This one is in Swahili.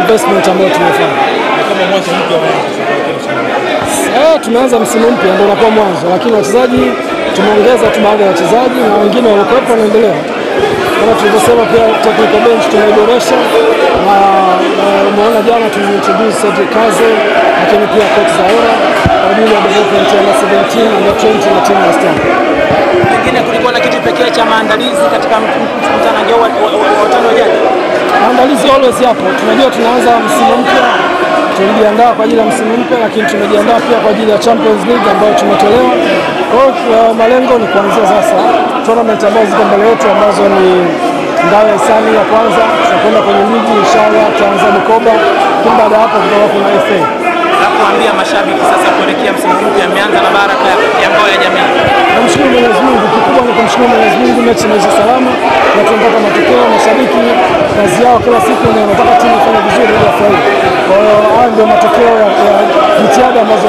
Investment ambayo tumefanya kama mwanzo mpya tunaanza msimu mpya ndio unakuwa mwanzo, lakini wachezaji tumeongeza tu baadhi ya wachezaji na wengine walikuwepo wanaendelea. Kama tulivyosema pia technical bench tunaiboresha na umeona jana tuliintroduce Cedric Kaze, lakini pia Cox Zaora kwa ajili ya development ya 17 na 20 na timu ya Star. Pengine kulikuwa na kitu pekee cha maandalizi katika mkutano jao watano jana. Maandalizi always hapo. Tunajua tunaanza msimu mpya. Tunajiandaa kwa ajili ya msimu mpya, lakini tunajiandaa pia kwa ajili ya Champions League ambayo tumetolewa. Kwa hiyo malengo ni kuanzia sasa tournament ambazo ziko mbele yetu ambazo ni Ndao ya Sani ya kwanza, tutakwenda kwenye ligi inshallah tutaanza mkoba, kumbe baada hapo tutakuwa kuna FA. Nakuambia mashabiki sasa kuelekea msimu mpya ameanza na baraka ya ngao ya jamii. Namshukuru Mwenyezi Mungu, kikubwa ni kumshukuru Mwenyezi Mungu mechi imeisha salama na tunapata matokeo. Mashabiki kazi yao kila siku ni wanataka timu ifanye vizuri ili afurahie. Kwa hiyo hayo ndio matokeo ya jitihada ambazo